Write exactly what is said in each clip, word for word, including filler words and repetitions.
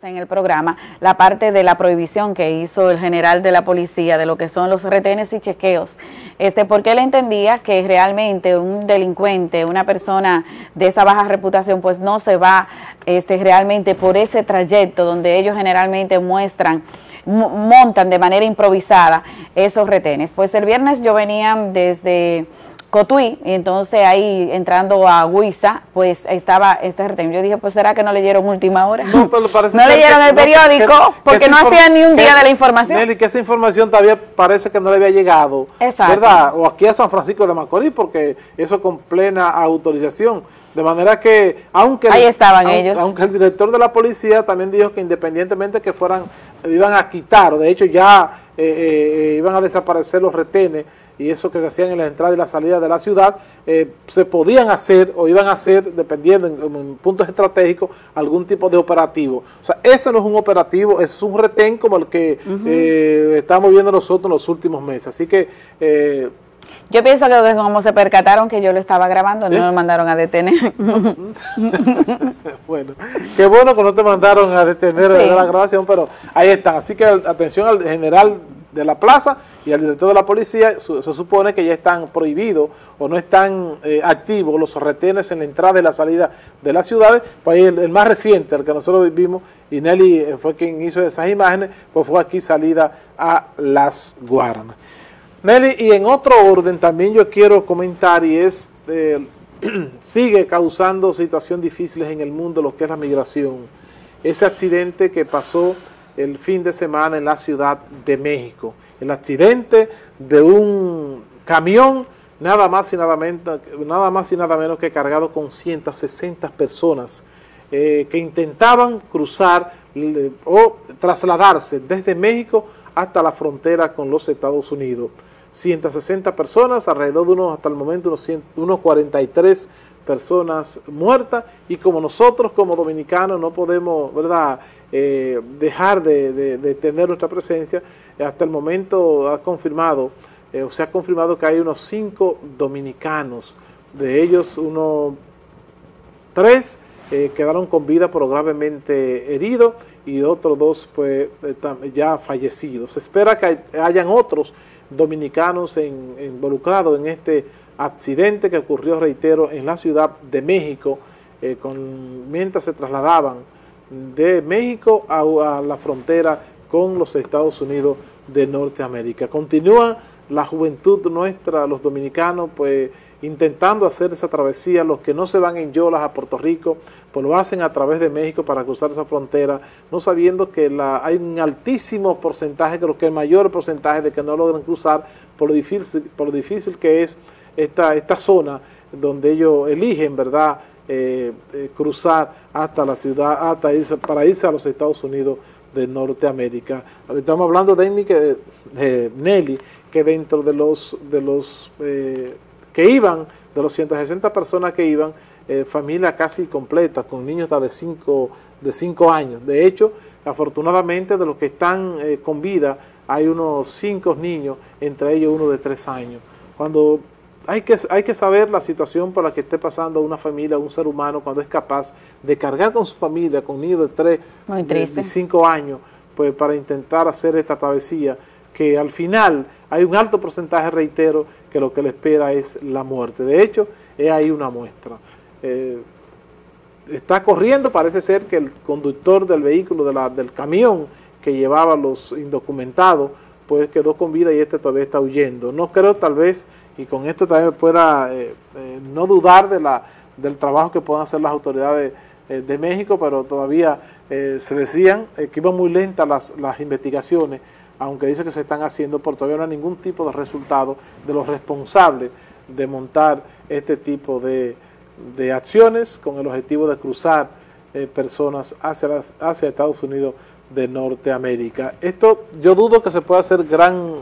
En el programa, la parte de la prohibición que hizo el general de la policía de lo que son los retenes y chequeos, este porque él entendía que realmente un delincuente, una persona de esa baja reputación, pues no se va este realmente por ese trayecto donde ellos generalmente muestran, montan de manera improvisada esos retenes. Pues el viernes yo venía desde Cotuí, y entonces ahí entrando a Huiza, pues estaba este retén. Yo dije, pues será que no leyeron Última Hora. No, pero parece no leyeron que, el periódico, no, que, porque que no hacían ni un que, día de la información. Nelly, que esa información todavía parece que no le había llegado. Exacto. ¿Verdad? O aquí a San Francisco de Macorís, porque eso con plena autorización. De manera que, aunque ahí estaban aun, ellos. Aunque el director de la policía también dijo que independientemente que fueran, iban a quitar, o de hecho ya eh, eh, iban a desaparecer los retenes y eso que se hacían en la entrada y la salida de la ciudad, eh, se podían hacer o iban a hacer, dependiendo en, en puntos estratégicos, algún tipo de operativo. O sea, eso no es un operativo, eso es un retén como el que uh-huh. eh, estamos viendo nosotros en los últimos meses. Así que... Eh, yo pienso que como se percataron que yo lo estaba grabando, ¿sí? No me mandaron a detener. Bueno, qué bueno que no te mandaron a detener sí. La grabación, pero ahí está. Así que atención al general de la plaza y al director de la policía, su, se supone que ya están prohibidos o no están eh, activos los retenes en la entrada y la salida de las ciudades. Pues el, el más reciente, el que nosotros vimos, y Nelly fue quien hizo esas imágenes, pues fue aquí salida a Las Guaranas. Nelly, y en otro orden también yo quiero comentar, y es, eh, sigue causando situaciones difíciles en el mundo lo que es la migración. Ese accidente que pasó el fin de semana en la Ciudad de México, el accidente de un camión, nada más y nada menos, nada más y nada menos que cargado con ciento sesenta personas eh, que intentaban cruzar eh, o trasladarse desde México hasta la frontera con los Estados Unidos. ciento sesenta personas, alrededor de unos, hasta el momento unos, cien, unos cuarenta y tres personas muertas, y como nosotros como dominicanos no podemos, ¿verdad?, eh, dejar de, de, de tener nuestra presencia, hasta el momento ha confirmado, eh, o se ha confirmado que hay unos cinco dominicanos, de ellos unos tres eh, quedaron con vida pero gravemente heridos, y otros dos pues ya fallecidos. Se espera que hayan otros dominicanos en, involucrados en este accidente que ocurrió, reitero, en la Ciudad de México, eh, con, mientras se trasladaban de México a, a la frontera con los Estados Unidos de Norteamérica. Continúa la juventud nuestra, los dominicanos, pues intentando hacer esa travesía. Los que no se van en yolas a Puerto Rico, pues lo hacen a través de México para cruzar esa frontera, no sabiendo que la, hay un altísimo porcentaje, creo que el mayor porcentaje de que no logran cruzar por lo difícil, por lo difícil que es esta, esta zona donde ellos eligen, ¿verdad?, eh, eh, cruzar hasta la ciudad, hasta irse, para irse a los Estados Unidos de Norteamérica. Estamos hablando de, de Nelly, que dentro de los, de los eh, que iban, de los ciento sesenta personas que iban, eh, familia casi completa, con niños hasta de cinco de cinco años. De hecho, afortunadamente, de los que están eh, con vida, hay unos cinco niños, entre ellos uno de tres años. Cuando hay que, hay que saber la situación por la que esté pasando una familia, un ser humano, cuando es capaz de cargar con su familia, con niños de tres, muy triste, de cinco años, pues para intentar hacer esta travesía, que al final hay un alto porcentaje, reitero, que lo que le espera es la muerte. De hecho, es ahí una muestra. Eh, está corriendo, parece ser que el conductor del vehículo, de la, del camión que llevaba los indocumentados, pues quedó con vida y este todavía está huyendo. No creo, tal vez, y con esto también pueda eh, eh, no dudar de la, del trabajo que puedan hacer las autoridades eh, de México, pero todavía eh, se decían eh, que iban muy lentas las, las investigaciones, aunque dice que se están haciendo, por todavía no hay ningún tipo de resultado de los responsables de montar este tipo de, de acciones con el objetivo de cruzar eh, personas hacia, las, hacia Estados Unidos de Norteamérica. Esto yo dudo que se pueda hacer gran,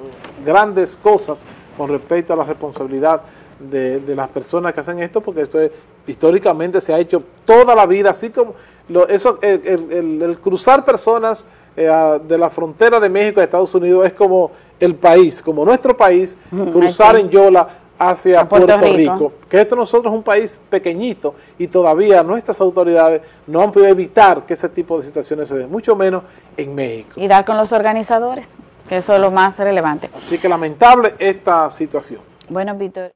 grandes cosas con respecto a la responsabilidad de, de las personas que hacen esto, porque esto es, históricamente se ha hecho toda la vida, así como lo, eso, el, el, el, el cruzar personas de la frontera de México a Estados Unidos es como el país, como nuestro país, cruzar en yola hacia Puerto, Puerto Rico. Rico, que esto nosotros es un país pequeñito y todavía nuestras autoridades no han podido evitar que ese tipo de situaciones se den, mucho menos en México. Y dar con los organizadores, que eso es lo más relevante. Así que lamentable esta situación. Bueno, Víctor.